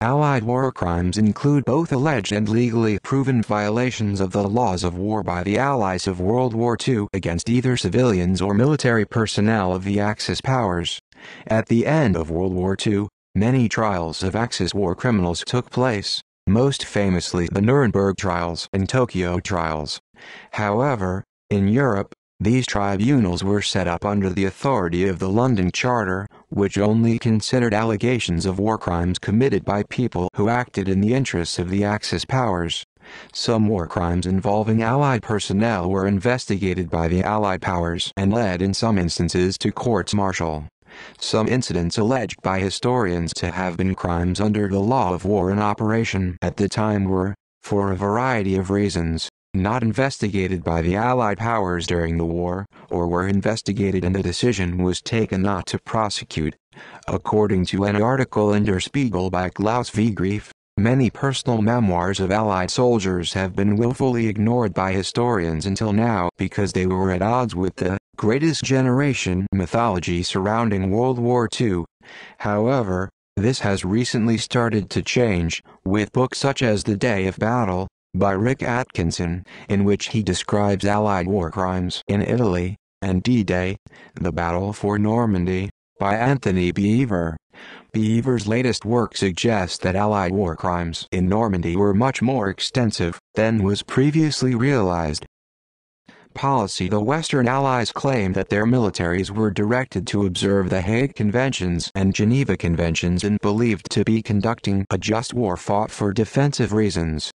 Allied war crimes include both alleged and legally proven violations of the laws of war by the Allies of World War II against either civilians or military personnel of the Axis powers. At the end of World War II, many trials of Axis war criminals took place, most famously the Nuremberg trials and Tokyo trials. However, in Europe, these tribunals were set up under the authority of the London Charter, which only considered allegations of war crimes committed by people who acted in the interests of the Axis powers. Some war crimes involving Allied personnel were investigated by the Allied powers and led in some instances to courts-martial. Some incidents alleged by historians to have been crimes under the law of war in operation at the time were, for a variety of reasons, not investigated by the Allied powers during the war, or were investigated and a decision was taken not to prosecute. According to an article in Der Spiegel by Klaus V. Grief, many personal memoirs of Allied soldiers have been willfully ignored by historians until now because they were at odds with the greatest generation mythology surrounding World War II. However, this has recently started to change, with books such as The Day of Battle, by Rick Atkinson, in which he describes Allied war crimes in Italy, and D-Day, the Battle for Normandy, by Anthony Beevor. Beevor's latest work suggests that Allied war crimes in Normandy were much more extensive than was previously realized. Policy: the Western Allies claimed that their militaries were directed to observe the Hague Conventions and Geneva Conventions and believed to be conducting a just war fought for defensive reasons.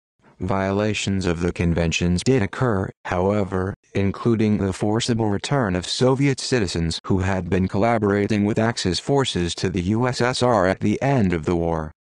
Violations of the conventions did occur, however, including the forcible return of Soviet citizens who had been collaborating with Axis forces to the USSR at the end of the war.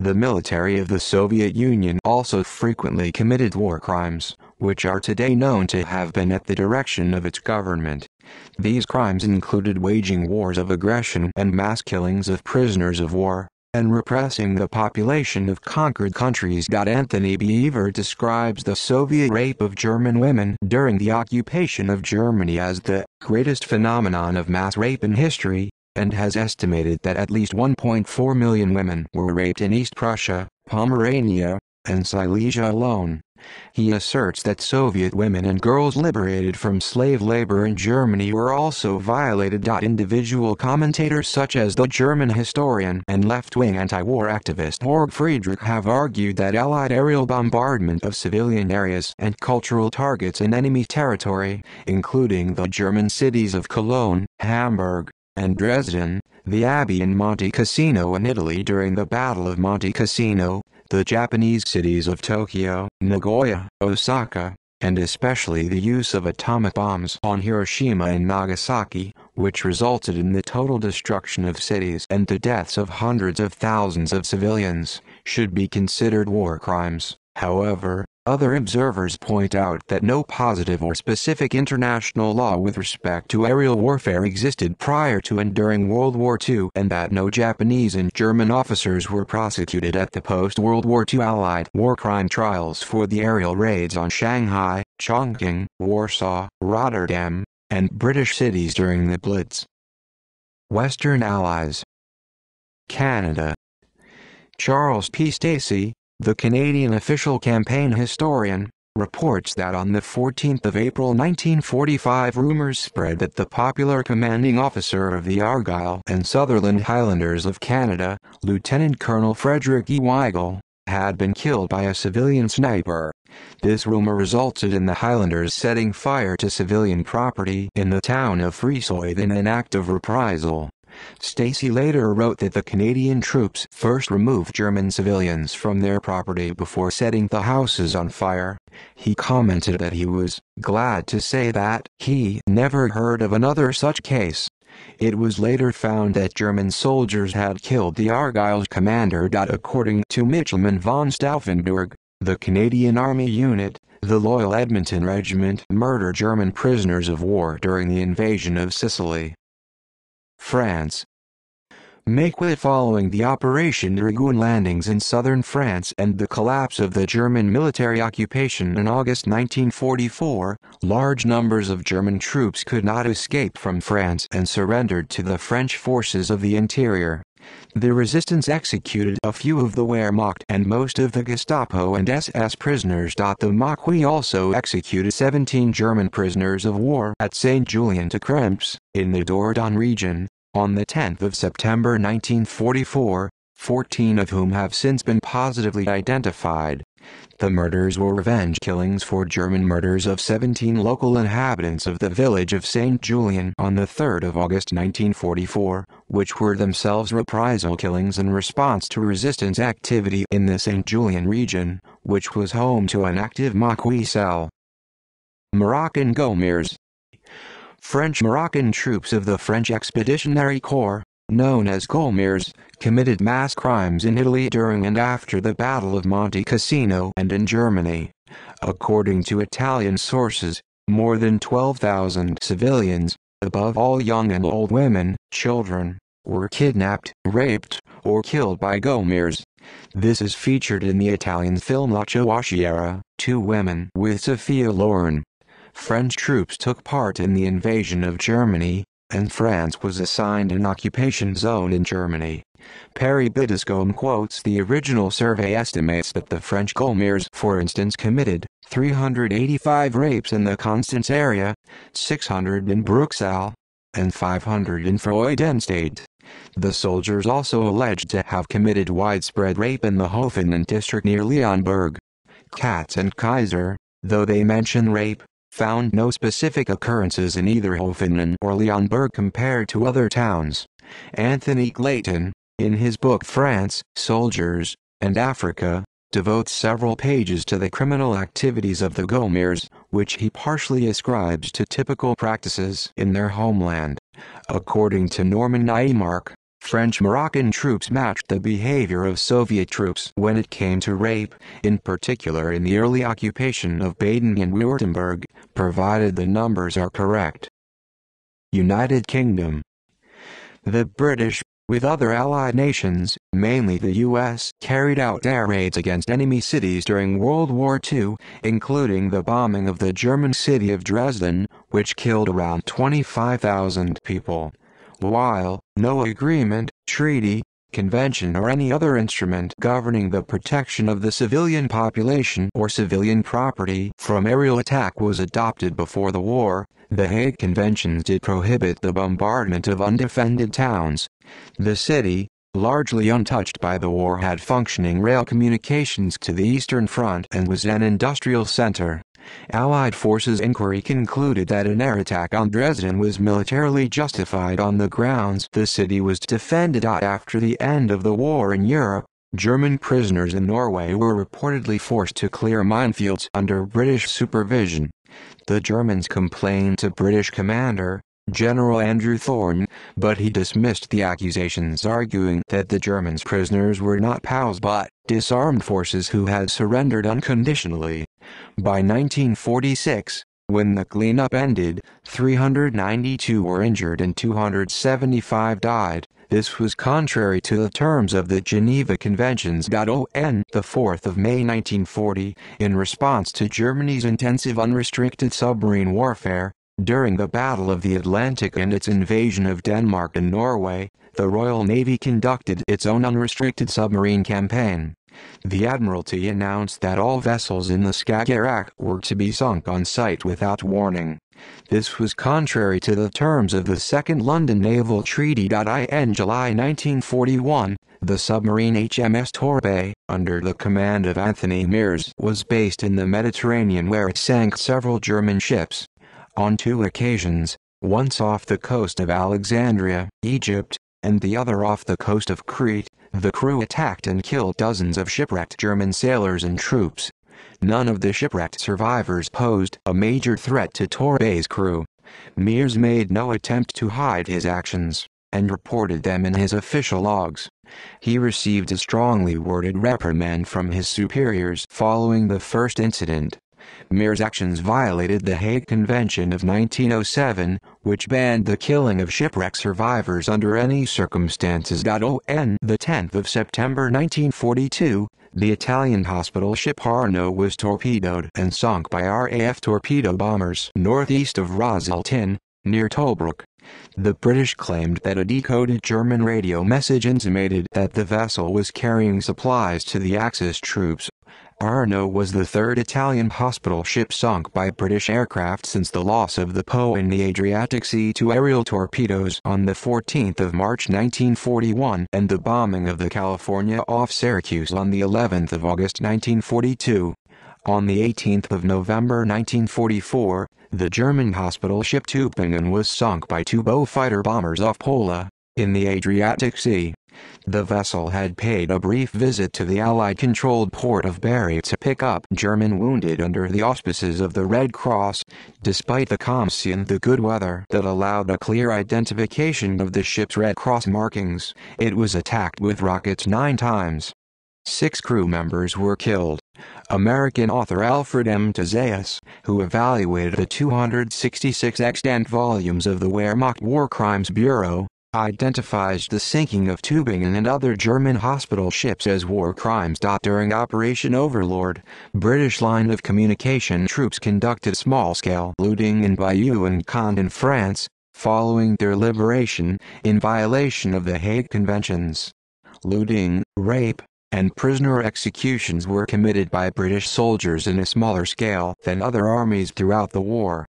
The military of the Soviet Union also frequently committed war crimes, which are today known to have been at the direction of its government. These crimes included waging wars of aggression and mass killings of prisoners of war, and repressing the population of conquered countries. Anthony Beevor describes the Soviet rape of German women during the occupation of Germany as the greatest phenomenon of mass rape in history, and has estimated that at least 1.4 million women were raped in East Prussia, Pomerania, and Silesia alone. He asserts that Soviet women and girls liberated from slave labor in Germany were also violated. Individual commentators such as the German historian and left-wing anti-war activist Horst Friedrich have argued that Allied aerial bombardment of civilian areas and cultural targets in enemy territory, including the German cities of Cologne, Hamburg, and Dresden, the Abbey in Monte Cassino in Italy during the Battle of Monte Cassino, the Japanese cities of Tokyo, Nagoya, Osaka, and especially the use of atomic bombs on Hiroshima and Nagasaki, which resulted in the total destruction of cities and the deaths of hundreds of thousands of civilians, should be considered war crimes. However, other observers point out that no positive or specific international law with respect to aerial warfare existed prior to and during World War II, and that no Japanese and German officers were prosecuted at the post-World War II Allied war crime trials for the aerial raids on Shanghai, Chongqing, Warsaw, Rotterdam, and British cities during the Blitz. Western Allies. Canada. Charles P. Stacey, the Canadian official campaign historian, reports that on the 14th of April 1945 rumors spread that the popular commanding officer of the Argyle and Sutherland Highlanders of Canada, Lieutenant Colonel Frederick E. Weigel, had been killed by a civilian sniper. This rumor resulted in the Highlanders setting fire to civilian property in the town of Frisoid in an act of reprisal. Stacey later wrote that the Canadian troops first removed German civilians from their property before setting the houses on fire. He commented that he was glad to say that he never heard of another such case. It was later found that German soldiers had killed the Argyle's commander. According to Midshipman von Stauffenberg, the Canadian Army unit, the Loyal Edmonton Regiment murdered German prisoners of war during the invasion of Sicily. France. Make way following the Operation Dragoon landings in southern France and the collapse of the German military occupation in August 1944, large numbers of German troops could not escape from France and surrendered to the French forces of the interior. The resistance executed a few of the Wehrmacht and most of the Gestapo and SS prisoners. The Maquis also executed 17 German prisoners of war at St. Julien de Kremps, in the Dordogne region, on the 10th of September 1944, 14 of whom have since been positively identified. The murders were revenge killings for German murders of 17 local inhabitants of the village of St. Julien on the 3rd of August 1944, which were themselves reprisal killings in response to resistance activity in the St. Julien region, which was home to an active Maquis cell. Moroccan Gomers. French-Moroccan troops of the French Expeditionary Corps, known as Gomers, committed mass crimes in Italy during and after the Battle of Monte Cassino and in Germany. According to Italian sources, more than 12,000 civilians, above all young and old women, children, were kidnapped, raped, or killed by Gomers. This is featured in the Italian film La Chaussiera, Two Women, with Sophia Loren. French troops took part in the invasion of Germany, and France was assigned an occupation zone in Germany. Perry Bidescombe quotes the original survey estimates that the French Gomers, for instance, committed 385 rapes in the Constance area, 600 in Bruxelles, and 500 in Freudenstadt. The soldiers also alleged to have committed widespread rape in the Hoofenden district near Leonberg. Katz and Kaiser, though they mention rape, found no specific occurrences in either Hoofenden or Leonberg compared to other towns. Anthony Glayton, in his book France, Soldiers, and Africa, devotes several pages to the criminal activities of the Gomers, which he partially ascribes to typical practices in their homeland. According to Norman Naimark, French-Moroccan troops matched the behavior of Soviet troops when it came to rape, in particular in the early occupation of Baden and Württemberg, provided the numbers are correct. United Kingdom. The British, with other Allied nations, mainly the US, carried out air raids against enemy cities during World War II, including the bombing of the German city of Dresden, which killed around 25,000 people. While no agreement, treaty, convention or any other instrument governing the protection of the civilian population or civilian property from aerial attack was adopted before the war, the Hague Conventions did prohibit the bombardment of undefended towns. The city, largely untouched by the war, had functioning rail communications to the Eastern Front and was an industrial center. Allied forces inquiry concluded that an air attack on Dresden was militarily justified on the grounds the city was defended. After the end of the war in Europe, German prisoners in Norway were reportedly forced to clear minefields under British supervision. The Germans complained to British commander, General Andrew Thorne, but he dismissed the accusations, arguing that the Germans' prisoners were not POWs but disarmed forces who had surrendered unconditionally. By 1946, when the cleanup ended, 392 were injured and 275 died. This was contrary to the terms of the Geneva Conventions. On the 4th of May 1940, in response to Germany's intensive unrestricted submarine warfare, during the Battle of the Atlantic and its invasion of Denmark and Norway, the Royal Navy conducted its own unrestricted submarine campaign. The Admiralty announced that all vessels in the Skagerrak were to be sunk on sight without warning. This was contrary to the terms of the Second London Naval Treaty. In July 1941, the submarine HMS Torbay, under the command of Anthony Mears, was based in the Mediterranean, where it sank several German ships. On two occasions, once off the coast of Alexandria, Egypt, and the other off the coast of Crete, the crew attacked and killed dozens of shipwrecked German sailors and troops. None of the shipwrecked survivors posed a major threat to Torbay's crew. Mears made no attempt to hide his actions, and reported them in his official logs. He received a strongly worded reprimand from his superiors following the first incident. Mears' actions violated the Hague Convention of 1907, which banned the killing of shipwreck survivors under any circumstances. On the 10th of September 1942, the Italian hospital ship Arno was torpedoed and sunk by RAF torpedo bombers northeast of Rosaltin, near Tobruk. The British claimed that a decoded German radio message intimated that the vessel was carrying supplies to the Axis troops. Arno was the third Italian hospital ship sunk by British aircraft since the loss of the Po in the Adriatic Sea to aerial torpedoes on 14 March 1941 and the bombing of the California off Syracuse on the 11th of August 1942. On the 18th of November 1944, the German hospital ship Tübingen was sunk by two Bo fighter bombers off Pola, in the Adriatic Sea. The vessel had paid a brief visit to the Allied-controlled port of Bari to pick up German wounded under the auspices of the Red Cross. Despite the calms and the good weather that allowed a clear identification of the ship's Red Cross markings, it was attacked with rockets 9 times. 6 crew members were killed. American author Alfred M. Tazayas, who evaluated the 266 extant volumes of the Wehrmacht War Crimes Bureau, identifies the sinking of Tübingen and other German hospital ships as war crimes. During Operation Overlord, British line of communication troops conducted small-scale looting in Bayeux and Caen in France, following their liberation, in violation of the Hague Conventions. Looting, rape, and prisoner executions were committed by British soldiers in a smaller scale than other armies throughout the war.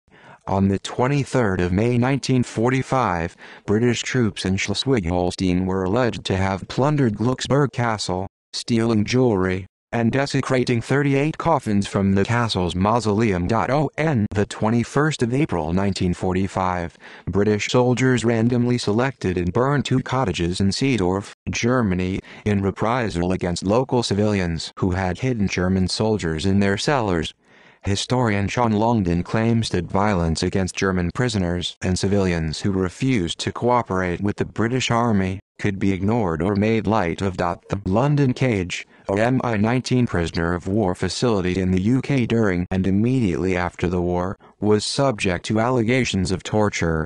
On the 23rd of May 1945, British troops in Schleswig-Holstein were alleged to have plundered Glucksburg Castle, stealing jewelry, and desecrating 38 coffins from the castle's mausoleum. On the 21st of April 1945, British soldiers randomly selected and burned 2 cottages in Seedorf, Germany, in reprisal against local civilians who had hidden German soldiers in their cellars. Historian Sean Longden claims that violence against German prisoners and civilians who refused to cooperate with the British Army could be ignored or made light of. The London Cage, a MI-19 prisoner of war facility in the UK during and immediately after the war, was subject to allegations of torture.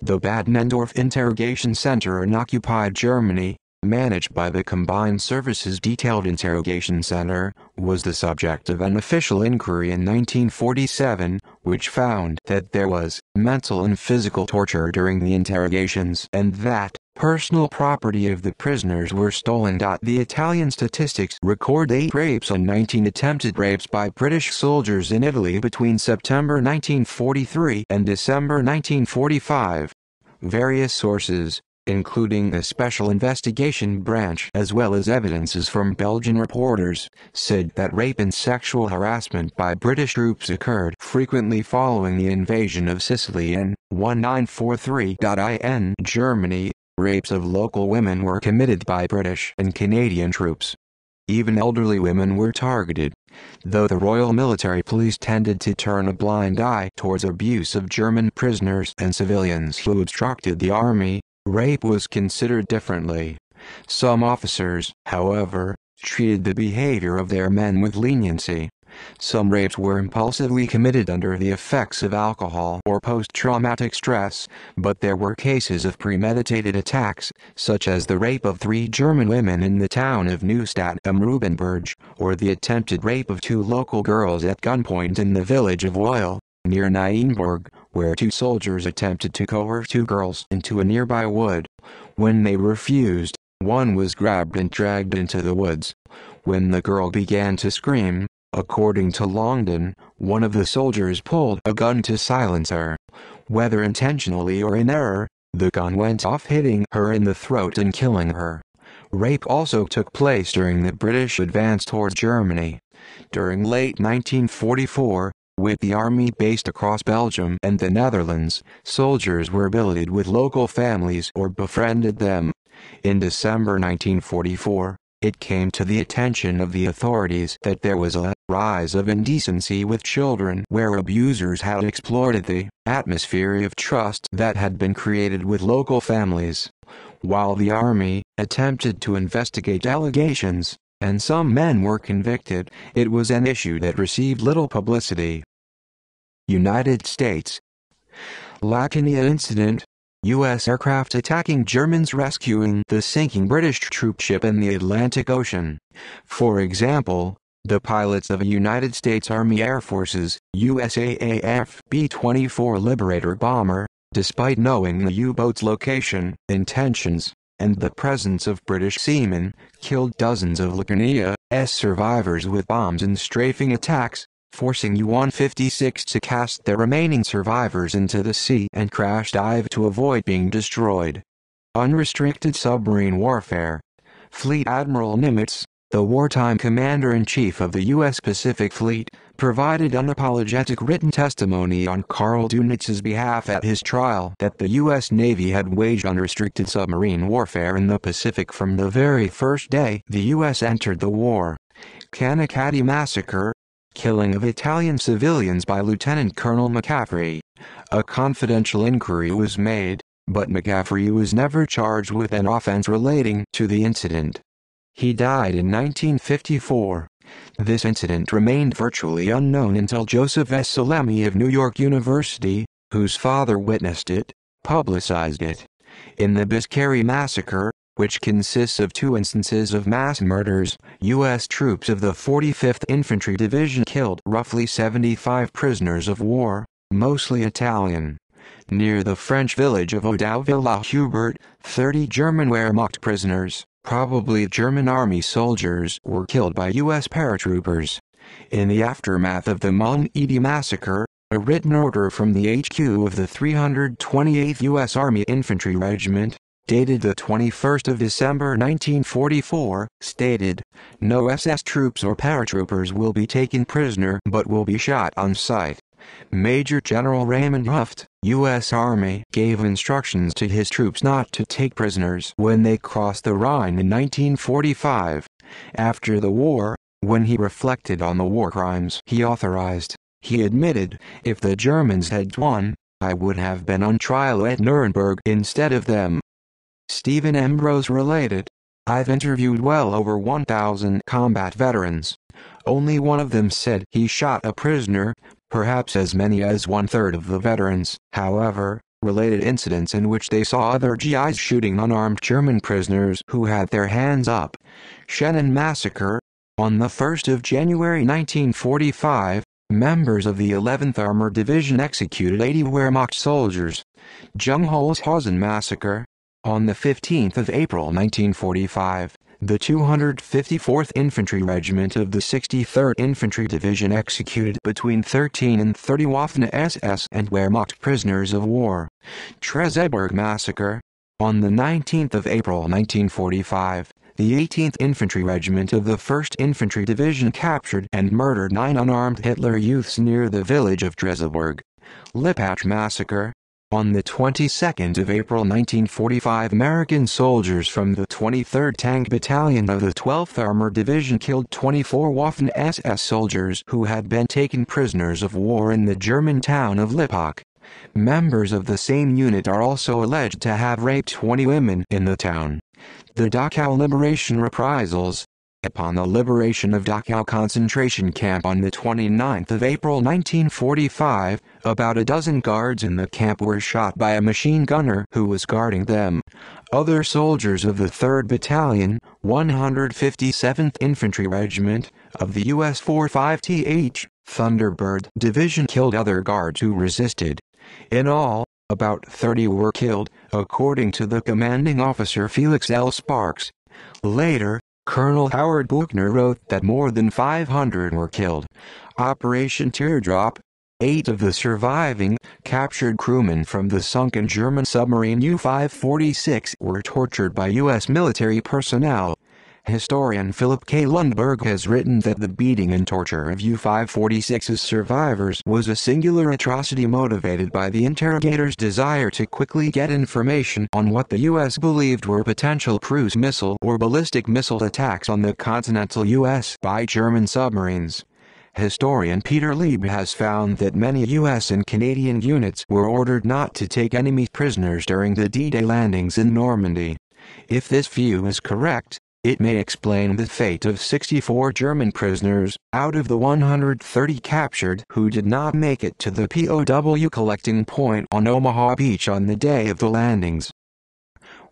The Bad Nendorf Interrogation Center in occupied Germany, managed by the Combined Services Detailed Interrogation Center, was the subject of an official inquiry in 1947, which found that there was mental and physical torture during the interrogations and that personal property of the prisoners were stolen. The Italian statistics record 8 rapes and 19 attempted rapes by British soldiers in Italy between September 1943 and December 1945. Various sources, including the Special Investigation Branch as well as evidences from Belgian reporters, said that rape and sexual harassment by British troops occurred frequently following the invasion of Sicily in 1943. In Germany, rapes of local women were committed by British and Canadian troops. Even elderly women were targeted, though the Royal Military Police tended to turn a blind eye towards abuse of German prisoners and civilians who obstructed the army. Rape was considered differently. Some officers, however, treated the behavior of their men with leniency. Some rapes were impulsively committed under the effects of alcohol or post-traumatic stress, but there were cases of premeditated attacks, such as the rape of 3 German women in the town of Neustadt am Rubenburg, or the attempted rape of 2 local girls at gunpoint in the village of Weil, near Nienburg, where 2 soldiers attempted to coerce 2 girls into a nearby wood. When they refused, one was grabbed and dragged into the woods. When the girl began to scream, according to Longden, one of the soldiers pulled a gun to silence her. Whether intentionally or in error, the gun went off, hitting her in the throat and killing her. Rape also took place during the British advance towards Germany. During late 1944, with the army based across Belgium and the Netherlands, soldiers were billeted with local families or befriended them. In December 1944, it came to the attention of the authorities that there was a rise of indecency with children where abusers had exploited the atmosphere of trust that had been created with local families. While the army attempted to investigate allegations, and some men were convicted, it was an issue that received little publicity. United States. Lackawanna Incident, U.S. aircraft attacking Germans rescuing the sinking British troop ship in the Atlantic Ocean. For example, the pilots of a United States Army Air Forces, USAAF B-24 Liberator bomber, Despite knowing the U-boat's location, intentions, and the presence of British seamen, killed dozens of Laconia's survivors with bombs and strafing attacks, forcing U-156 to cast their remaining survivors into the sea and crash dive to avoid being destroyed. Unrestricted submarine warfare. Fleet Admiral Nimitz, the wartime commander-in-chief of the U.S. Pacific Fleet, provided unapologetic written testimony on Karl Dunitz's behalf at his trial that the U.S. Navy had waged unrestricted submarine warfare in the Pacific from the very first day the U.S. entered the war. Katyn Massacre, killing of Italian civilians by Lieutenant Colonel McCaffrey. A confidential inquiry was made, but McCaffrey was never charged with an offense relating to the incident. He died in 1954. This incident remained virtually unknown until Joseph S. Salemi of New York University, whose father witnessed it, publicized it. In the Biscayne Massacre, which consists of two instances of mass murders, U.S. troops of the 45th Infantry Division killed roughly 75 prisoners of war, mostly Italian. Near the French village of Odouville-la-Hubert, 30 German Wehrmacht prisoners, probably German Army soldiers, were killed by U.S. paratroopers. In the aftermath of the Mong-Edi massacre, a written order from the HQ of the 328th U.S. Army Infantry Regiment, dated the 21st of December 1944, stated, "No SS troops or paratroopers will be taken prisoner but will be shot on sight." Major General Raymond Huft, U.S. Army, gave instructions to his troops not to take prisoners when they crossed the Rhine in 1945. After the war, when he reflected on the war crimes he authorized, he admitted, "If the Germans had won, I would have been on trial at Nuremberg instead of them." Stephen Ambrose related, "I've interviewed well over 1,000 combat veterans. Only one of them said he shot a prisoner, perhaps as many as one-third of the veterans, however, related incidents in which they saw other GIs shooting unarmed German prisoners who had their hands up." Shannon Massacre. On the 1st of January 1945, members of the 11th Armored Division executed 80 Wehrmacht soldiers. Jungholzhausen Massacre. On the 15th of April 1945, the 254th Infantry Regiment of the 63rd Infantry Division executed between 13 and 30 Waffen SS and Wehrmacht prisoners of war. Treseberg Massacre. On the 19th of April 1945, the 18th Infantry Regiment of the 1st Infantry Division captured and murdered 9 unarmed Hitler youths near the village of Treseberg. Lipatsch Massacre. On the 22nd of April 1945, American soldiers from the 23rd Tank Battalion of the 12th Armored Division killed 24 Waffen SS soldiers who had been taken prisoners of war in the German town of Lippach. Members of the same unit are also alleged to have raped 20 women in the town. The Dachau Liberation Reprisals. Upon the liberation of Dachau concentration camp on the 29th of April 1945, about a dozen guards in the camp were shot by a machine gunner who was guarding them. Other soldiers of the 3rd Battalion, 157th Infantry Regiment, of the U.S. 45th Thunderbird Division killed other guards who resisted. In all, about 30 were killed, according to the commanding officer Felix L. Sparks. Later, Colonel Howard Buchner wrote that more than 500 were killed. Operation Teardrop. 8 of the surviving, captured crewmen from the sunken German submarine U-546 were tortured by U.S. military personnel. Historian Philip K. Lundberg has written that the beating and torture of U-546's survivors was a singular atrocity motivated by the interrogators' desire to quickly get information on what the U.S. believed were potential cruise missile or ballistic missile attacks on the continental U.S. by German submarines. Historian Peter Lieb has found that many U.S. and Canadian units were ordered not to take enemy prisoners during the D-Day landings in Normandy. If this view is correct, it may explain the fate of 64 German prisoners, out of the 130 captured who did not make it to the POW collecting point on Omaha Beach on the day of the landings.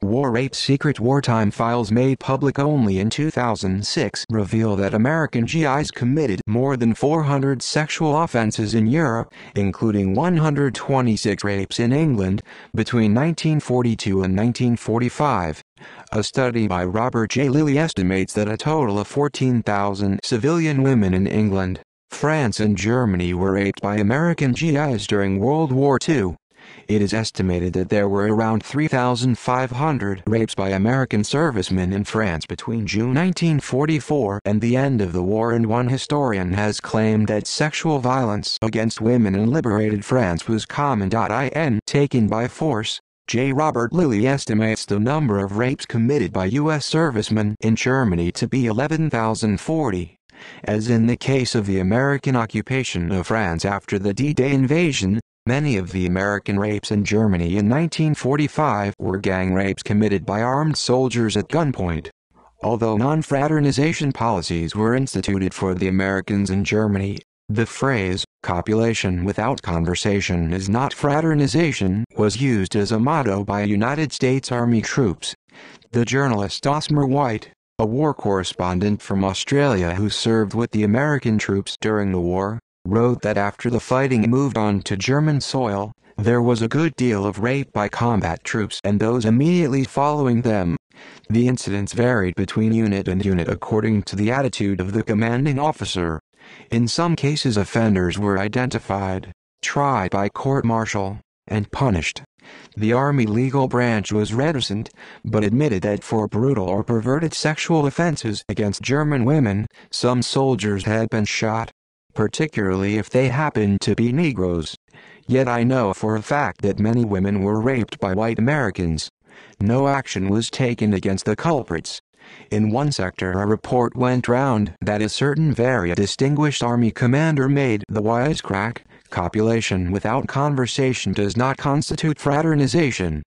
War Rape Secret Wartime Files made public only in 2006 reveal that American GIs committed more than 400 sexual offenses in Europe, including 126 rapes in England, between 1942 and 1945. A study by Robert J. Lilly estimates that a total of 14,000 civilian women in England, France and Germany were raped by American GIs during World War II. It is estimated that there were around 3,500 rapes by American servicemen in France between June 1944 and the end of the war, and one historian has claimed that sexual violence against women in liberated France was common. In Taken by Force, J. Robert Lilly estimates the number of rapes committed by U.S. servicemen in Germany to be 11,040. As in the case of the American occupation of France after the D-Day invasion, many of the American rapes in Germany in 1945 were gang rapes committed by armed soldiers at gunpoint. Although non-fraternization policies were instituted for the Americans in Germany, the phrase, "copulation without conversation is not fraternization," was used as a motto by United States Army troops. The journalist Osmar White, a war correspondent from Australia who served with the American troops during the war, wrote that after the fighting moved on to German soil, there was a good deal of rape by combat troops and those immediately following them. The incidents varied between unit and unit according to the attitude of the commanding officer. In some cases, offenders were identified, tried by court-martial, and punished. The Army legal branch was reticent, but admitted that for brutal or perverted sexual offenses against German women, some soldiers had been shot, particularly if they happened to be Negroes. "Yet I know for a fact that many women were raped by white Americans. No action was taken against the culprits. In one sector, a report went round that a certain very distinguished Army commander made the wisecrack, 'Copulation without conversation does not constitute fraternization,'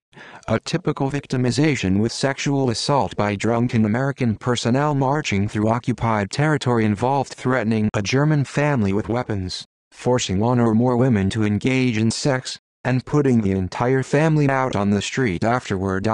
a typical victimization with sexual assault by drunken American personnel marching through occupied territory involved threatening a German family with weapons, forcing one or more women to engage in sex, and putting the entire family out on the street afterward."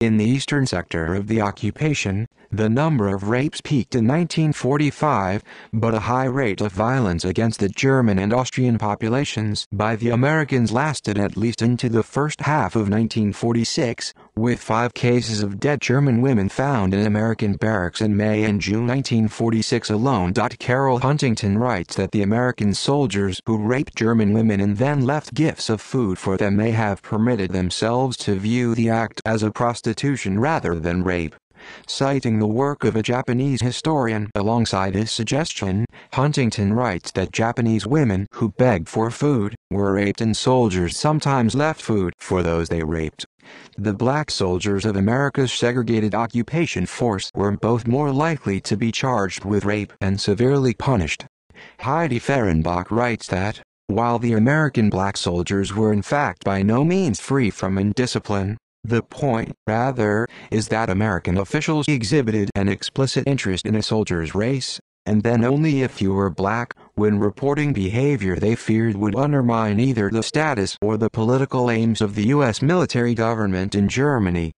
In the eastern sector of the occupation, the number of rapes peaked in 1945, but a high rate of violence against the German and Austrian populations by the Americans lasted at least into the first half of 1946, with 5 cases of dead German women found in American barracks in May and June 1946 alone. Carol Huntington writes that the American soldiers who raped German women and then left gifts of food for them may have permitted themselves to view the act as a prostitution rather than rape. Citing the work of a Japanese historian alongside his suggestion, Huntington writes that Japanese women who begged for food were raped and soldiers sometimes left food for those they raped. The black soldiers of America's segregated occupation force were both more likely to be charged with rape and severely punished. Heidi Fehrenbach writes that, while the American black soldiers were in fact by no means free from indiscipline, the point, rather, is that American officials exhibited an explicit interest in a soldier's race, and then only if you were black, when reporting behavior they feared would undermine either the status or the political aims of the U.S. military government in Germany.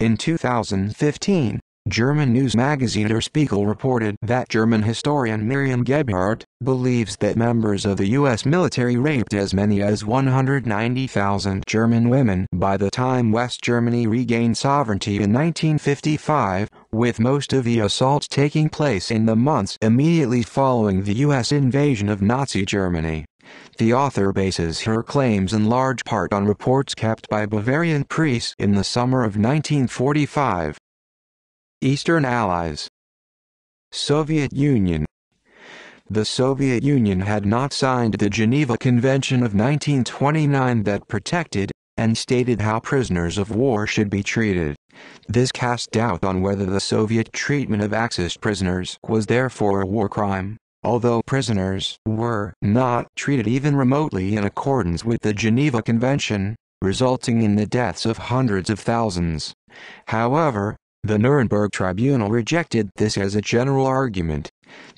In 2015, German news magazine Der Spiegel reported that German historian Miriam Gebhardt believes that members of the U.S. military raped as many as 190,000 German women by the time West Germany regained sovereignty in 1955, with most of the assaults taking place in the months immediately following the U.S. invasion of Nazi Germany. The author bases her claims in large part on reports kept by Bavarian priests in the summer of 1945. Eastern Allies. Soviet Union. The Soviet Union had not signed the Geneva Convention of 1929 that protected and stated how prisoners of war should be treated. This cast doubt on whether the Soviet treatment of Axis prisoners was therefore a war crime, although prisoners were not treated even remotely in accordance with the Geneva Convention, resulting in the deaths of hundreds of thousands. However, the Nuremberg Tribunal rejected this as a general argument.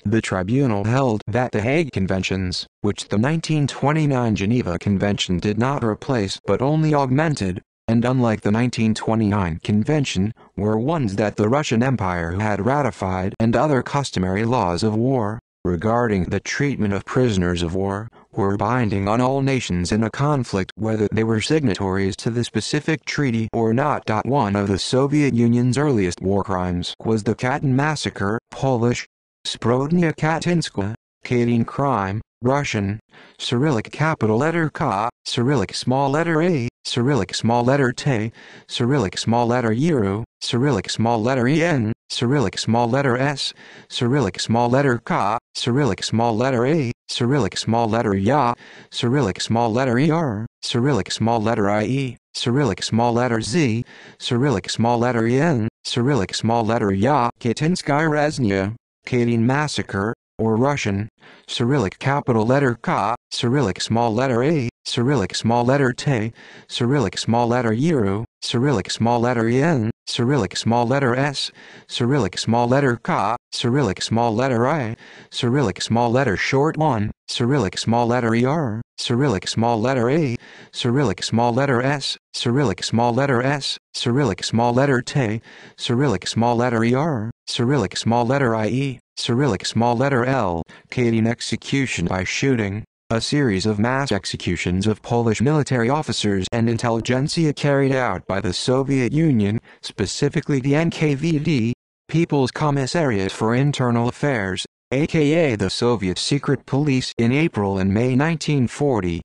The tribunal held that the Hague Conventions, which the 1929 Geneva Convention did not replace but only augmented, and unlike the 1929 convention, were ones that the Russian Empire had ratified, and other customary laws of war, regarding the treatment of prisoners of war, were binding on all nations in a conflict whether they were signatories to the specific treaty or not. One of the Soviet Union's earliest war crimes was the Katyn Massacre, Polish, Zbrodnia Katyńska, Katyn crime, Russian, Cyrillic capital letter K, Cyrillic small letter A, Cyrillic small letter T, Cyrillic small letter Euro, Cyrillic small letter EN, Cyrillic small letter S, Cyrillic small letter K, Cyrillic small letter A, Cyrillic small letter YA, Cyrillic small letter ER, Cyrillic small letter IE, Cyrillic small letter Z, Cyrillic small letter EN, Cyrillic small letter YA. Katynskaya Raznia, Katyn Massacre, or Russian, Cyrillic capital letter K, Cyrillic small letter A, Cyrillic small letter T, Cyrillic small letter Euro, Cyrillic small letter EN, Cyrillic small letter S, Cyrillic small letter K, Cyrillic small letter I, Cyrillic small letter short 1, Cyrillic small letter ER, Cyrillic small letter A, Cyrillic small letter S, Cyrillic small letter S, Cyrillic small letter T, Cyrillic small letter ER, Cyrillic small letter IE, Cyrillic small letter L. Katyn execution by shooting, a series of mass executions of Polish military officers and intelligentsia carried out by the Soviet Union, specifically the NKVD, People's Commissariat for Internal Affairs, aka the Soviet Secret Police, in April and May 1940.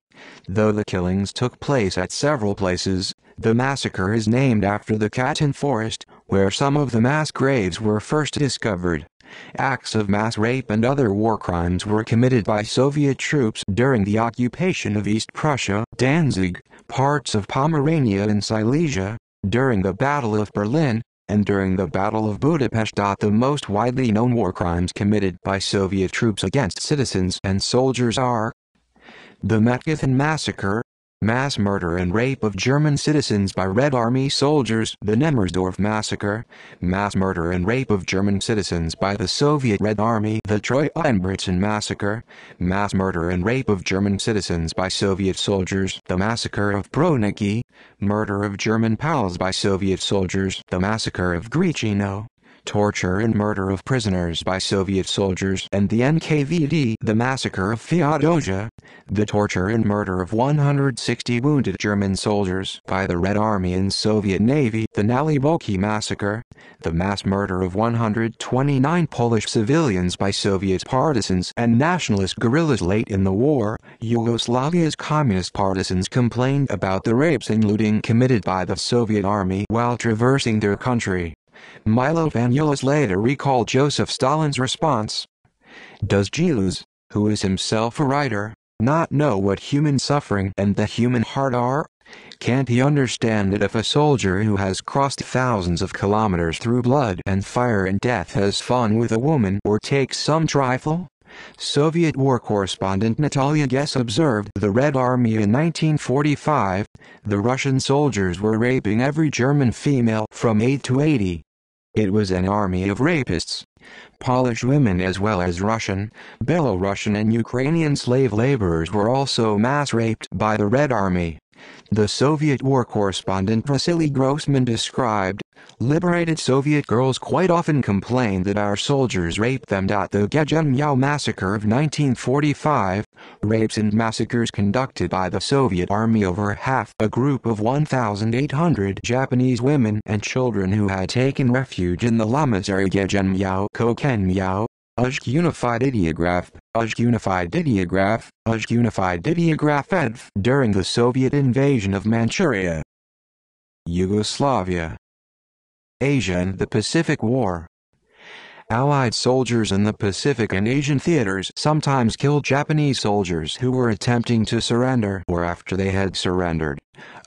Though the killings took place at several places, the massacre is named after the Katyn Forest, where some of the mass graves were first discovered. Acts of mass rape and other war crimes were committed by Soviet troops during the occupation of East Prussia, Danzig, parts of Pomerania and Silesia, during the Battle of Berlin, and during the Battle of Budapest. The most widely known war crimes committed by Soviet troops against citizens and soldiers are the Metkatyn Massacre, mass murder and rape of German citizens by Red Army soldiers; the Nemersdorf Massacre, mass murder and rape of German citizens by the Soviet Red Army; the Troyekurenbrücken Massacre, mass murder and rape of German citizens by Soviet soldiers; the Massacre of Bronicky, murder of German POWs by Soviet soldiers; the Massacre of Grichino, torture and murder of prisoners by Soviet soldiers and the NKVD; the Massacre of Feodosia, the torture and murder of 160 wounded German soldiers by the Red Army and Soviet Navy; the Naliboki Massacre, the mass murder of 129 Polish civilians by Soviet partisans and nationalist guerrillas. Late in the war, Yugoslavia's communist partisans complained about the rapes and looting committed by the Soviet army while traversing their country. Milo Vangelis later recalled Joseph Stalin's response, "Does Gilles, who is himself a writer, not know what human suffering and the human heart are? Can't he understand that if a soldier who has crossed thousands of kilometers through blood and fire and death has fun with a woman or takes some trifle?" Soviet war correspondent Natalia Gess observed the Red Army in 1945, the Russian soldiers were raping every German female from 8 to 80. It was an army of rapists. Polish women as well as Russian, Belarusian and Ukrainian slave laborers were also mass raped by the Red Army. The Soviet war correspondent Vasily Grossman described, "Liberated Soviet girls quite often complain that our soldiers rape them." The Gegemyao Massacre of 1945, rapes and massacres conducted by the Soviet army over half a group of 1,800 Japanese women and children who had taken refuge in the Lamasery Gegemyao Kokenmyao, Uzhk Unified Ideograph, Uzhk Unified Ideograph, Uzhk Unified Ideograph EDF, during the Soviet invasion of Manchuria. Yugoslavia, Asia and the Pacific War. Allied soldiers in the Pacific and Asian theaters sometimes killed Japanese soldiers who were attempting to surrender or after they had surrendered.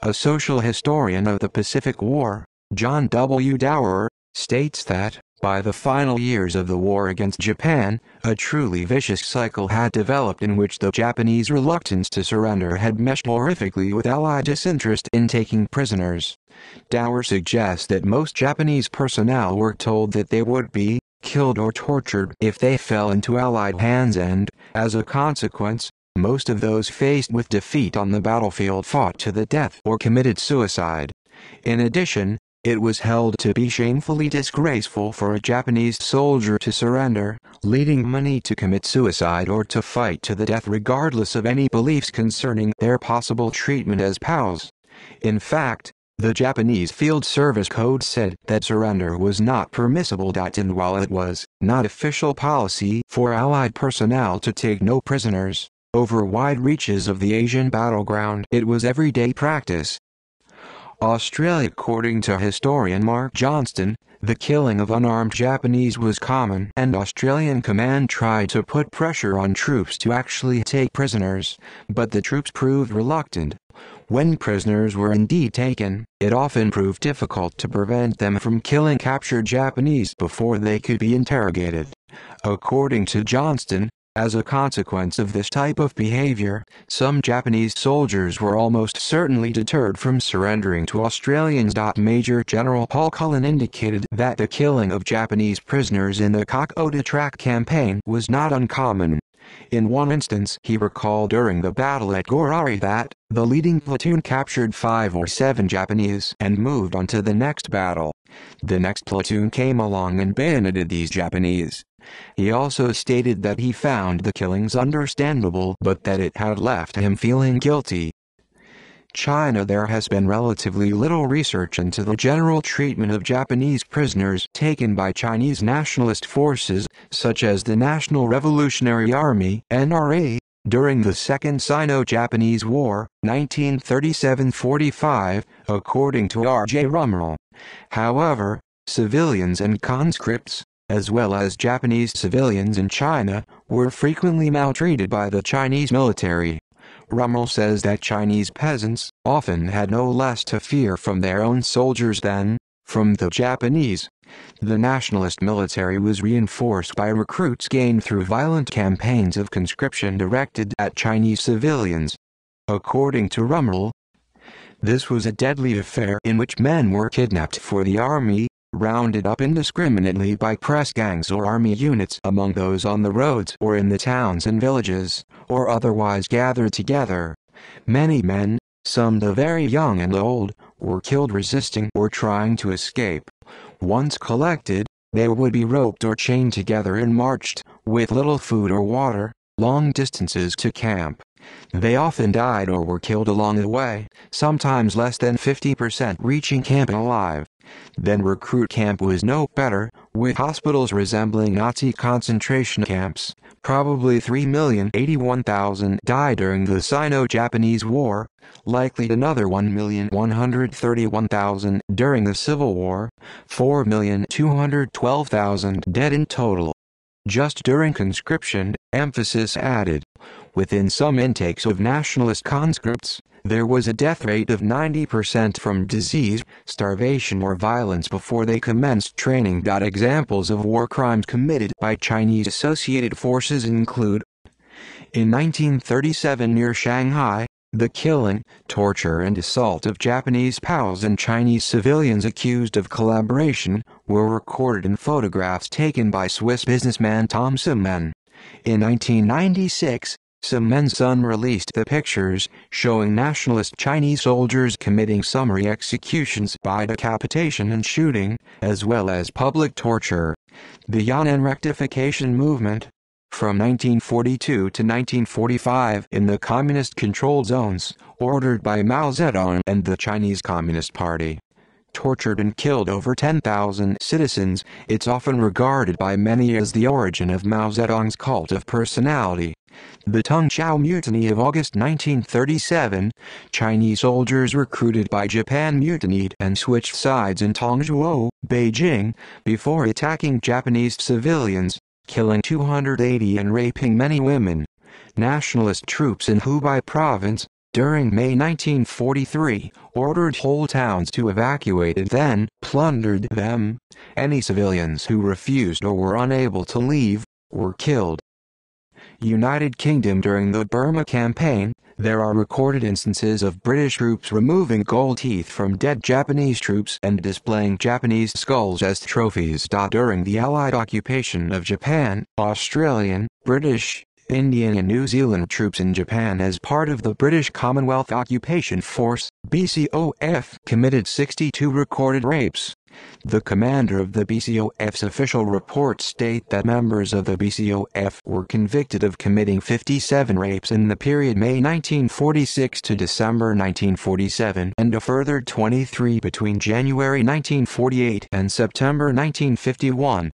A social historian of the Pacific War, John W. Dower, states that, by the final years of the war against Japan, a truly vicious cycle had developed in which the Japanese reluctance to surrender had meshed horrifically with Allied disinterest in taking prisoners. Dower suggests that most Japanese personnel were told that they would be killed or tortured if they fell into Allied hands and, as a consequence, most of those faced with defeat on the battlefield fought to the death or committed suicide. In addition, it was held to be shamefully disgraceful for a Japanese soldier to surrender, leading many to commit suicide or to fight to the death regardless of any beliefs concerning their possible treatment as POWs. In fact, the Japanese Field Service Code said that surrender was not permissible. And while it was not official policy for Allied personnel to take no prisoners, over wide reaches of the Asian battleground it was everyday practice. According to historian Mark Johnston, the killing of unarmed Japanese was common, and Australian command tried to put pressure on troops to actually take prisoners, but the troops proved reluctant. When prisoners were indeed taken, it often proved difficult to prevent them from killing captured Japanese before they could be interrogated. According to Johnston, as a consequence of this type of behavior, some Japanese soldiers were almost certainly deterred from surrendering to Australians. Major General Paul Cullen indicated that the killing of Japanese prisoners in the Kok Otetrak campaign was not uncommon. In one instance he recalled during the battle at Gorari that the leading platoon captured 5 or 7 Japanese and moved on to the next battle. The next platoon came along and bayoneted these Japanese. He also stated that he found the killings understandable but that it had left him feeling guilty. China. There has been relatively little research into the general treatment of Japanese prisoners taken by Chinese nationalist forces, such as the National Revolutionary Army (NRA), during the Second Sino-Japanese War, 1937-45, according to R.J. Rummel. However, civilians and conscripts, as well as Japanese civilians in China, were frequently maltreated by the Chinese military. Rummel says that Chinese peasants often had no less to fear from their own soldiers than from the Japanese. The nationalist military was reinforced by recruits gained through violent campaigns of conscription directed at Chinese civilians. According to Rummel, this was a deadly affair in which men were kidnapped for the army, rounded up indiscriminately by press gangs or army units among those on the roads or in the towns and villages, or otherwise gathered together. Many men, some the very young and old, were killed resisting or trying to escape. Once collected, they would be roped or chained together and marched, with little food or water, long distances to camp. They often died or were killed along the way, sometimes less than 50% reaching camp alive. Then recruit camp was no better, with hospitals resembling Nazi concentration camps. Probably 3,081,000 died during the Sino-Japanese War, likely another 1,131,000 during the Civil War, 4,212,000 dead in total. Just during conscription, emphasis added. Within some intakes of nationalist conscripts, there was a death rate of 90% from disease, starvation or violence before they commenced training. Examples of war crimes committed by Chinese associated forces include: in 1937 near Shanghai, the killing, torture and assault of Japanese POWs and Chinese civilians accused of collaboration were recorded in photographs taken by Swiss businessman Tom Simonen. In 1996, Simon Sun released the pictures showing nationalist Chinese soldiers committing summary executions by decapitation and shooting, as well as public torture. The Yan'an Rectification Movement, from 1942 to 1945 in the communist-controlled zones, ordered by Mao Zedong and the Chinese Communist Party, tortured and killed over 10,000 citizens. It's often regarded by many as the origin of Mao Zedong's cult of personality. The Tung Chau Mutiny of August 1937, Chinese soldiers recruited by Japan mutinied and switched sides in Tongzhuo, Beijing, before attacking Japanese civilians, killing 280 and raping many women. Nationalist troops in Hubei province, during May 1943, ordered whole towns to evacuate and then plundered them. Any civilians who refused or were unable to leave were killed. United Kingdom during the Burma campaign, there are recorded instances of British troops removing gold teeth from dead Japanese troops and displaying Japanese skulls as trophies. During the Allied occupation of Japan, Australian, British, Indian and New Zealand troops in Japan as part of the British Commonwealth Occupation Force, BCOF, committed 62 recorded rapes. The commander of the BCOF's official reports state that members of the BCOF were convicted of committing 57 rapes in the period May 1946 to December 1947 and a further 23 between January 1948 and September 1951.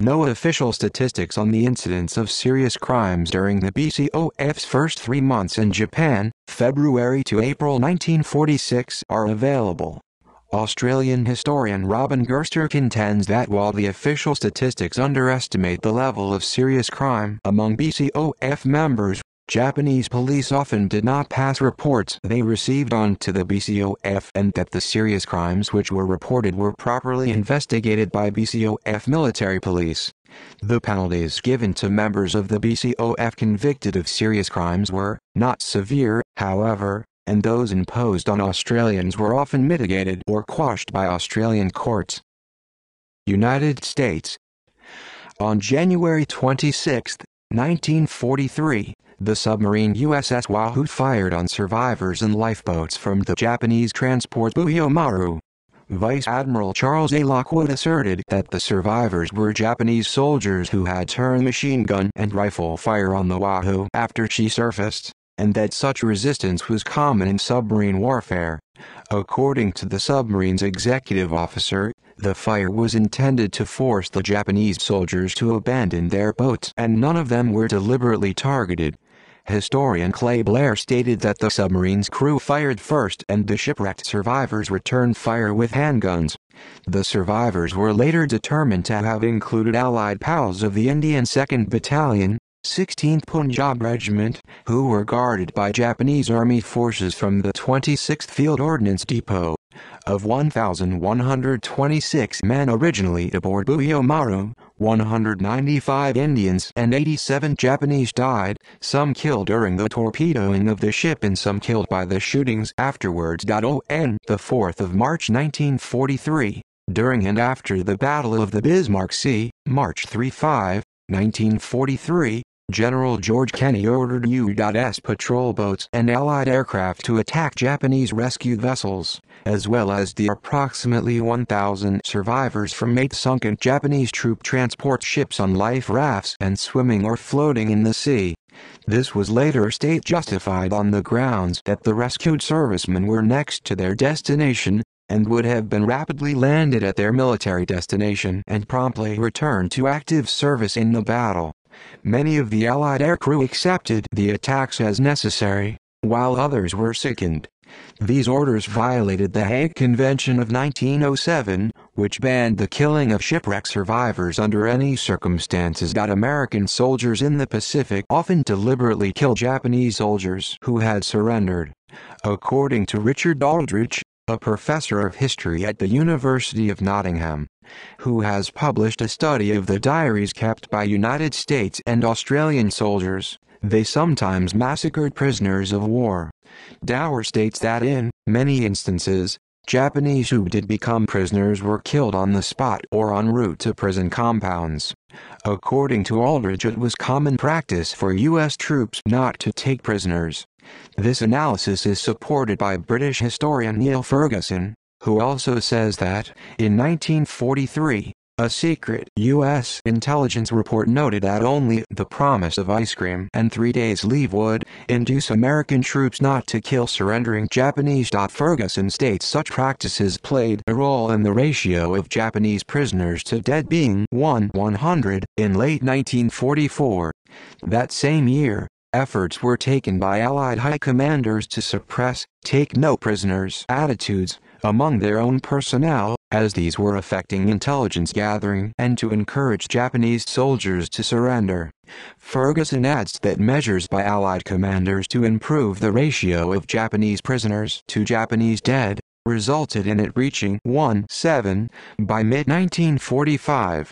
No official statistics on the incidence of serious crimes during the BCOF's first 3 months in Japan, February to April 1946, are available. Australian historian Robin Gerster contends that while the official statistics underestimate the level of serious crime among BCOF members, Japanese police often did not pass reports they received on to the BCOF, and that the serious crimes which were reported were properly investigated by BCOF military police. The penalties given to members of the BCOF convicted of serious crimes were not severe, however, and those imposed on Australians were often mitigated or quashed by Australian courts. United States. On January 26, 1943, the submarine USS Wahoo fired on survivors and lifeboats from the Japanese transport Buyo-maru. Vice Admiral Charles A. Lockwood asserted that the survivors were Japanese soldiers who had turned machine gun and rifle fire on the Wahoo after she surfaced, and that such resistance was common in submarine warfare. According to the submarine's executive officer, the fire was intended to force the Japanese soldiers to abandon their boats, and none of them were deliberately targeted. Historian Clay Blair stated that the submarine's crew fired first and the shipwrecked survivors returned fire with handguns. The survivors were later determined to have included Allied POWs of the Indian 2nd Battalion, 16th Punjab Regiment, who were guarded by Japanese Army forces from the 26th Field Ordnance Depot. Of 1,126 men originally aboard Buyo-maru, 195 Indians and 87 Japanese died, some killed during the torpedoing of the ship and some killed by the shootings afterwards. On the 4th of March 1943, during and after the Battle of the Bismarck Sea, March 35, 1943, General George Kenney ordered U.S. patrol boats and Allied aircraft to attack Japanese rescued vessels, as well as the approximately 1,000 survivors from 8 sunken Japanese troop transport ships on life rafts and swimming or floating in the sea. This was later state justified on the grounds that the rescued servicemen were next to their destination, and would have been rapidly landed at their military destination and promptly returned to active service in the battle. Many of the Allied aircrew accepted the attacks as necessary, while others were sickened. These orders violated the Hague Convention of 1907, which banned the killing of shipwreck survivors under any circumstances. American soldiers in the Pacific often deliberately killed Japanese soldiers who had surrendered. According to Richard Aldrich, a professor of history at the University of Nottingham, who has published a study of the diaries kept by United States and Australian soldiers, they sometimes massacred prisoners of war. Dower states that in many instances, Japanese who did become prisoners were killed on the spot or en route to prison compounds. According to Aldrich, it was common practice for U.S. troops not to take prisoners. This analysis is supported by British historian Neil Ferguson, who also says that, in 1943, a secret U.S. intelligence report noted that only the promise of ice cream and 3 days' leave would induce American troops not to kill surrendering Japanese. Ferguson states such practices played a role in the ratio of Japanese prisoners to dead being 1:100 in late 1944. That same year, efforts were taken by Allied high commanders to suppress take-no-prisoners attitudes among their own personnel, as these were affecting intelligence gathering and to encourage Japanese soldiers to surrender. Ferguson adds that measures by Allied commanders to improve the ratio of Japanese prisoners to Japanese dead resulted in it reaching 1:7 by mid-1945.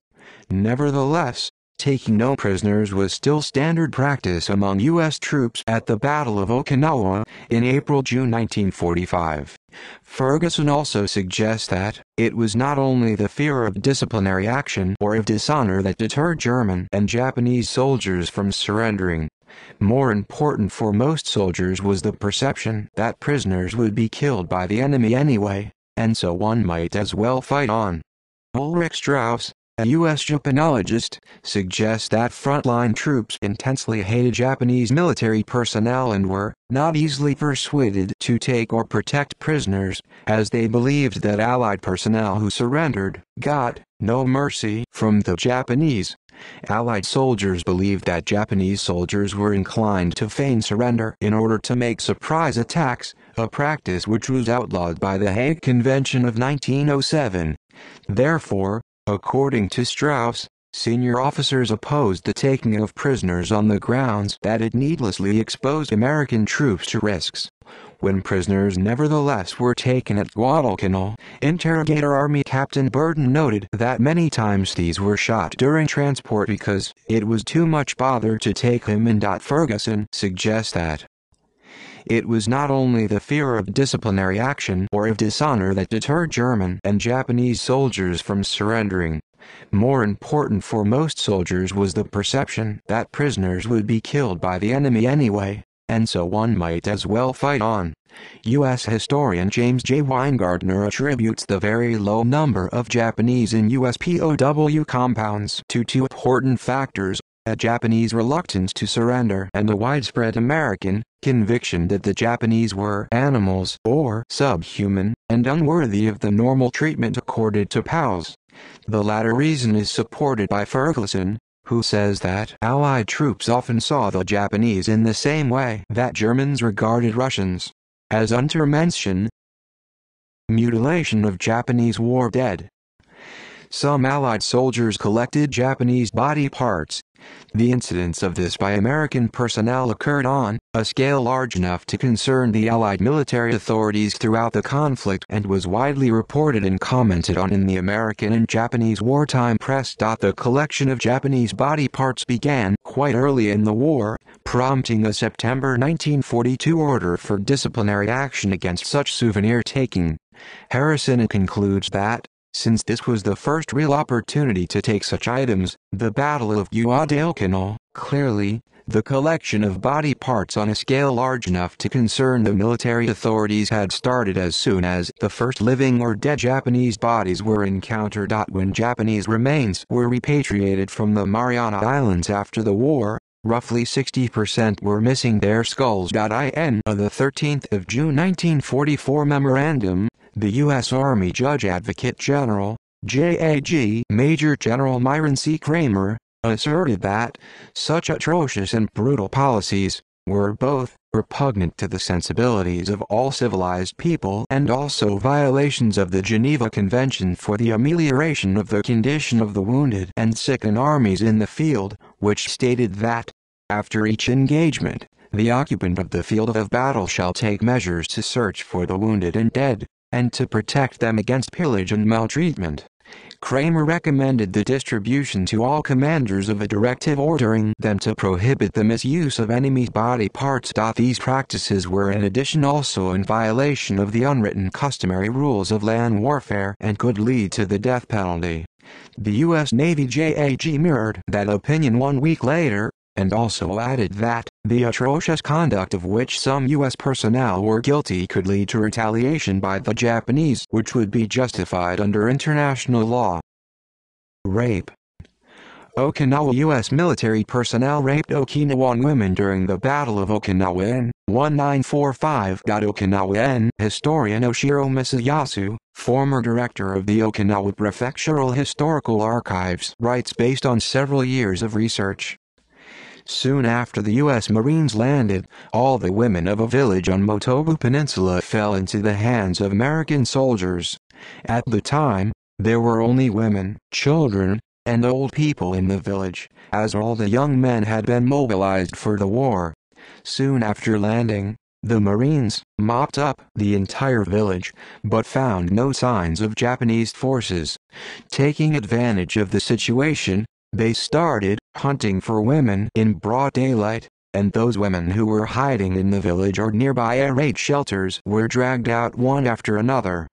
Nevertheless, taking no prisoners was still standard practice among U.S. troops at the Battle of Okinawa in April-June 1945. Ferguson also suggests that it was not only the fear of disciplinary action or of dishonor that deterred German and Japanese soldiers from surrendering. More important for most soldiers was the perception that prisoners would be killed by the enemy anyway, and so one might as well fight on. Ulrich Strauss, a U.S. Japanologist, suggests that frontline troops intensely hated Japanese military personnel and were not easily persuaded to take or protect prisoners, as they believed that Allied personnel who surrendered got no mercy from the Japanese. Allied soldiers believed that Japanese soldiers were inclined to feign surrender in order to make surprise attacks, a practice which was outlawed by the Hague Convention of 1907. Therefore, according to Strauss, senior officers opposed the taking of prisoners on the grounds that it needlessly exposed American troops to risks. When prisoners nevertheless were taken at Guadalcanal, Interrogator Army Captain Burden noted that many times these were shot during transport because it was too much bother to take him in. Ferguson suggests that it was not only the fear of disciplinary action or of dishonor that deterred German and Japanese soldiers from surrendering. More important for most soldiers was the perception that prisoners would be killed by the enemy anyway, and so one might as well fight on. U.S. historian James J. Weingartner attributes the very low number of Japanese in U.S. POW compounds to two important factors: a Japanese reluctance to surrender and a widespread American conviction that the Japanese were animals or subhuman, and unworthy of the normal treatment accorded to POWs. The latter reason is supported by Ferguson, who says that Allied troops often saw the Japanese in the same way that Germans regarded Russians, as Untermenschen, mutilation of Japanese war dead. Some Allied soldiers collected Japanese body parts. The incidence of this by American personnel occurred on a scale large enough to concern the Allied military authorities throughout the conflict and was widely reported and commented on in the American and Japanese wartime press. The collection of Japanese body parts began quite early in the war, prompting a September 1942 order for disciplinary action against such souvenir taking. Harrison concludes that, since this was the first real opportunity to take such items, the Battle of Guadalcanal, clearly, the collection of body parts on a scale large enough to concern the military authorities had started as soon as the first living or dead Japanese bodies were encountered. When Japanese remains were repatriated from the Mariana Islands after the war, roughly 60% were missing their skulls. In the 13th of June 1944 memorandum, the U.S. Army Judge Advocate General, JAG Major General Myron C. Cramer, asserted that such atrocious and brutal policies were both repugnant to the sensibilities of all civilized people and also violations of the Geneva Convention for the amelioration of the condition of the wounded and sick in armies in the field, which stated that, after each engagement, the occupant of the field of battle shall take measures to search for the wounded and dead, and to protect them against pillage and maltreatment. Cramer recommended the distribution to all commanders of a directive ordering them to prohibit the misuse of enemy body parts. These practices were in addition also in violation of the unwritten customary rules of land warfare and could lead to the death penalty. The U.S. Navy JAG mirrored that opinion 1 week later, and also added that the atrocious conduct of which some U.S. personnel were guilty could lead to retaliation by the Japanese, which would be justified under international law. Rape. Okinawa. U.S. military personnel raped Okinawan women during the Battle of Okinawa in 1945. Okinawan historian Oshiro Misayasu, former director of the Okinawa Prefectural Historical Archives, writes based on several years of research. Soon after the U.S. Marines landed, all the women of a village on Motobu Peninsula fell into the hands of American soldiers. At the time, there were only women, children, and old people in the village, as all the young men had been mobilized for the war. Soon after landing, the Marines mopped up the entire village, but found no signs of Japanese forces. Taking advantage of the situation, they started hunting for women in broad daylight, and those women who were hiding in the village or nearby air raid shelters were dragged out one after another.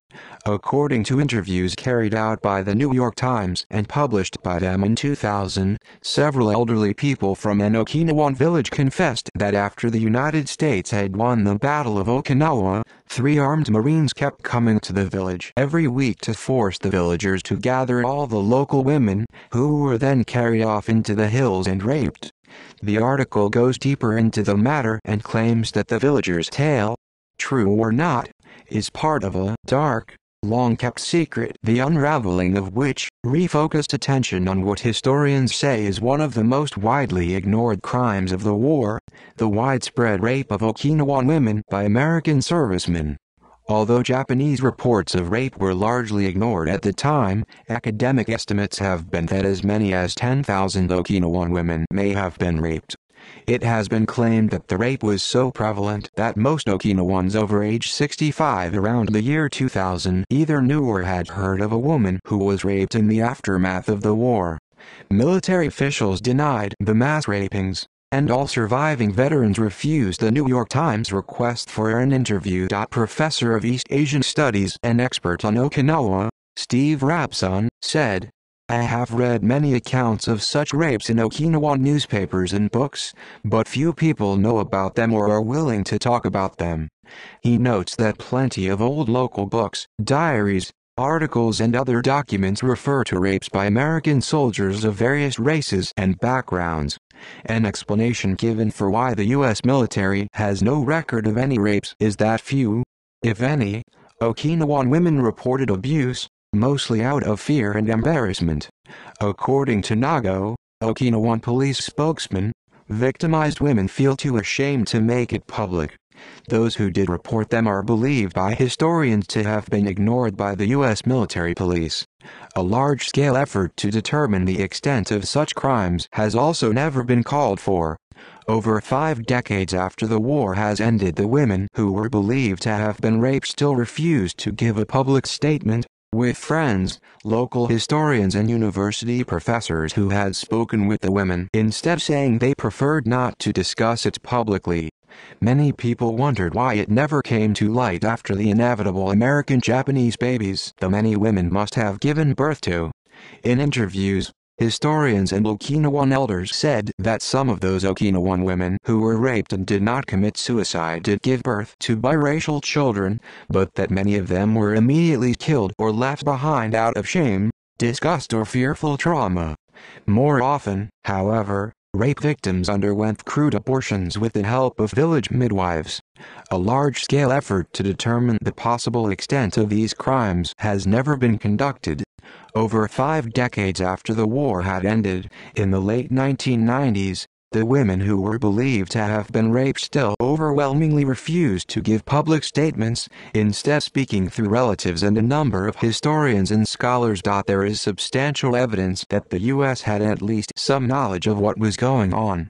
According to interviews carried out by the New York Times and published by them in 2000, several elderly people from an Okinawan village confessed that after the United States had won the Battle of Okinawa, 3 armed Marines kept coming to the village every week to force the villagers to gather all the local women, who were then carried off into the hills and raped. The article goes deeper into the matter and claims that the villagers' tale, true or not, is part of a dark, long-kept secret, the unraveling of which refocused attention on what historians say is one of the most widely ignored crimes of the war, the widespread rape of Okinawan women by American servicemen. Although Japanese reports of rape were largely ignored at the time, academic estimates have been that as many as 10,000 Okinawan women may have been raped. It has been claimed that the rape was so prevalent that most Okinawans over age 65 around the year 2000 either knew or had heard of a woman who was raped in the aftermath of the war. Military officials denied the mass rapings, and all surviving veterans refused the New York Times request for an interview. Professor of East Asian Studies and expert on Okinawa, Steve Rapson, said, "I have read many accounts of such rapes in Okinawan newspapers and books, but few people know about them or are willing to talk about them." He notes that plenty of old local books, diaries, articles and other documents refer to rapes by American soldiers of various races and backgrounds. An explanation given for why the U.S. military has no record of any rapes is that few, if any, Okinawan women reported abuse, mostly out of fear and embarrassment. According to Nago, Okinawan police spokesman, victimized women feel too ashamed to make it public. Those who did report them are believed by historians to have been ignored by the U.S. military police. A large-scale effort to determine the extent of such crimes has also never been called for. Over 5 decades after the war has ended, the women who were believed to have been raped still refused to give a public statement. With friends, local historians and university professors who had spoken with the women instead saying they preferred not to discuss it publicly. Many people wondered why it never came to light after the inevitable American-Japanese babies the many women must have given birth to. In interviews, historians and Okinawan elders said that some of those Okinawan women who were raped and did not commit suicide did give birth to biracial children, but that many of them were immediately killed or left behind out of shame, disgust or fearful trauma. More often, however, rape victims underwent crude abortions with the help of village midwives. A large-scale effort to determine the possible extent of these crimes has never been conducted. Over 5 decades after the war had ended, in the late 1990s, the women who were believed to have been raped still overwhelmingly refused to give public statements, instead speaking through relatives and a number of historians and scholars. There is substantial evidence that the U.S. had at least some knowledge of what was going on.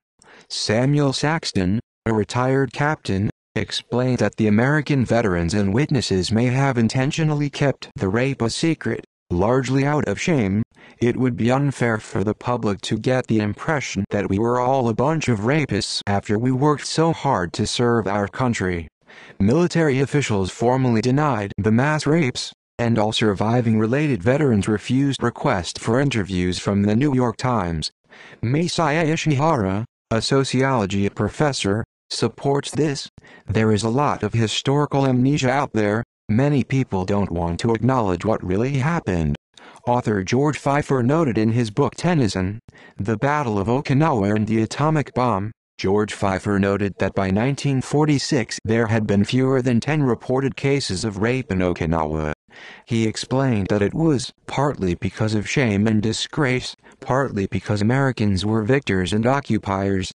Samuel Saxton, a retired captain, explained that the American veterans and witnesses may have intentionally kept the rape a secret. Largely out of shame, it would be unfair for the public to get the impression that we were all a bunch of rapists after we worked so hard to serve our country. Military officials formally denied the mass rapes, and all surviving related veterans refused requests for interviews from the New York Times. Masaya Ishihara, a sociology professor, supports this. "There is a lot of historical amnesia out there. Many people don't want to acknowledge what really happened." Author George Pfeiffer noted in his book Tennyson, The Battle of Okinawa and the Atomic Bomb, George Pfeiffer noted that by 1946 there had been fewer than 10 reported cases of rape in Okinawa. He explained that it was partly because of shame and disgrace, partly because Americans were victors and occupiers.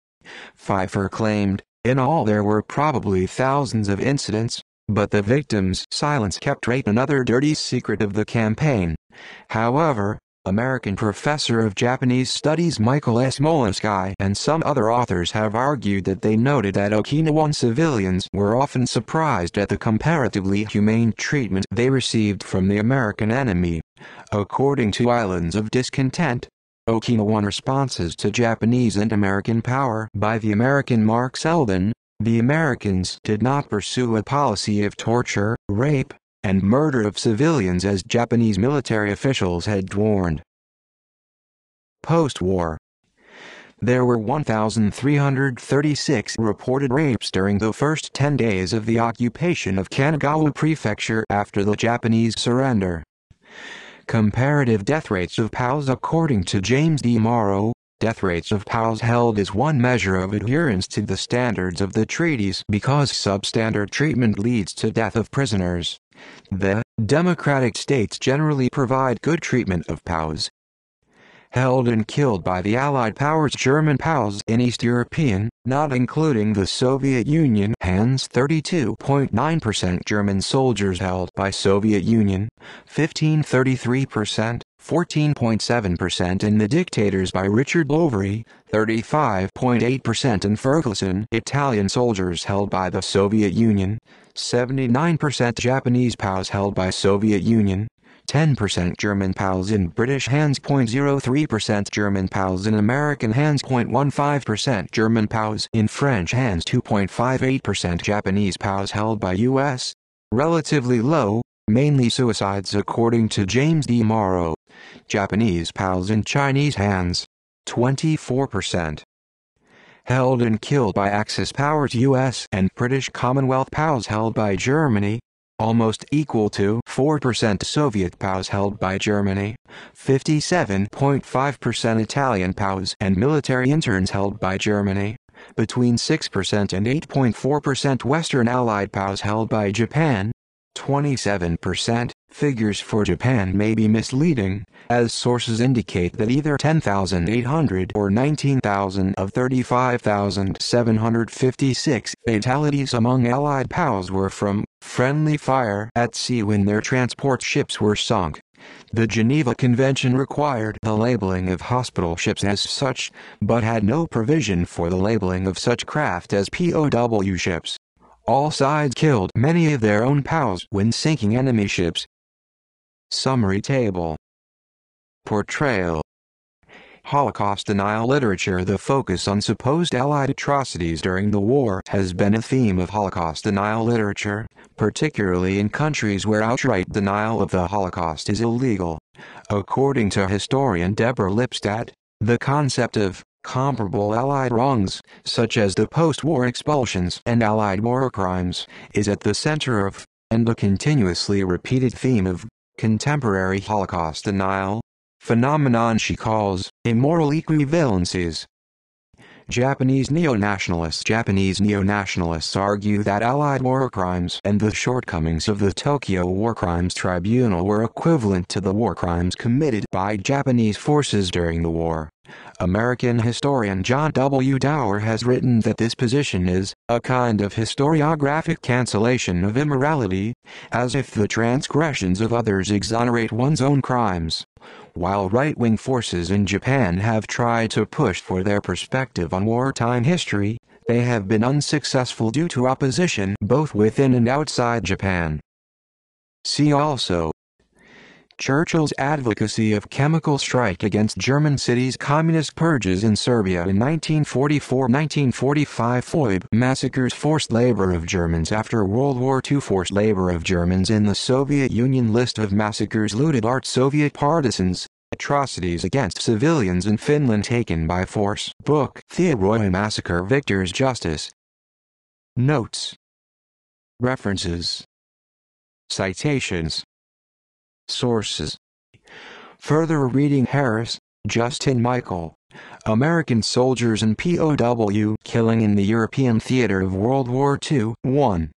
Pfeiffer claimed, "In all there were probably thousands of incidents, but the victims' silence kept rape another dirty secret of the campaign." However, American professor of Japanese studies Michael S. Molinsky and some other authors have argued that they noted that Okinawan civilians were often surprised at the comparatively humane treatment they received from the American enemy. According to Islands of Discontent, Okinawan responses to Japanese and American power by the American Mark Selden, the Americans did not pursue a policy of torture, rape, and murder of civilians as Japanese military officials had warned. Post-war, there were 1,336 reported rapes during the first 10 days of the occupation of Kanagawa Prefecture after the Japanese surrender. Comparative death rates of POWs. According to James D. Morrow, death rates of POWs held as one measure of adherence to the standards of the treaties because substandard treatment leads to death of prisoners. The democratic states generally provide good treatment of POWs. Held and killed by the Allied powers. German POWs in East European, not including the Soviet Union hands. 32.9% German soldiers held by Soviet Union, 15.33%. 14.7% in the dictators by Richard Lowery, 35.8% in Ferguson. Italian soldiers held by the Soviet Union, 79%. Japanese POWs held by Soviet Union, 10%. German POWs in British hands. 0.03%. German POWs in American hands. 0.15%. German POWs in French hands. 2.58%. Japanese POWs held by U.S. Relatively low, mainly suicides. According to James D. Morrow, Japanese POWs in Chinese hands, 24%. Held and killed by Axis powers. U.S. and British Commonwealth POWs held by Germany, almost equal to 4%. Soviet POWs held by Germany, 57.5%. Italian POWs and military interns held by Germany, between 6% and 8.4%. Western Allied POWs held by Japan, 27%. Figures for Japan may be misleading, as sources indicate that either 10,800 or 19,000 of 35,756 fatalities among Allied POWs were from friendly fire at sea when their transport ships were sunk. The Geneva Convention required the labeling of hospital ships as such, but had no provision for the labeling of such craft as POW ships. All sides killed many of their own POWs when sinking enemy ships. Summary table. Portrayal. Holocaust denial literature. The focus on supposed Allied atrocities during the war has been a theme of Holocaust denial literature, particularly in countries where outright denial of the Holocaust is illegal. According to historian Deborah Lipstadt, the concept of comparable Allied wrongs, such as the post-war expulsions and Allied war crimes, is at the center of, and a continuously repeated theme of, contemporary Holocaust denial phenomenon she calls immoral equivalencies. Japanese neo-nationalists. Japanese neo-nationalists argue that Allied war crimes and the shortcomings of the Tokyo War Crimes Tribunal were equivalent to the war crimes committed by Japanese forces during the war. American historian John W. Dower has written that this position is a kind of historiographic cancellation of immorality, as if the transgressions of others exonerate one's own crimes. While right-wing forces in Japan have tried to push for their perspective on wartime history, they have been unsuccessful due to opposition both within and outside Japan. See also: Churchill's advocacy of chemical strike against German cities, communist purges in Serbia in 1944-1945, Foibe massacres, forced labor of Germans after World War II, forced labor of Germans in the Soviet Union, list of massacres, looted art, Soviet partisans, atrocities against civilians in Finland taken by force, book Theoroy Massacre, Victor's Justice. Notes. References. Citations. Sources. Further reading. Harris, Justin Michael. American Soldiers and POW Killing in the European Theater of World War II. 1.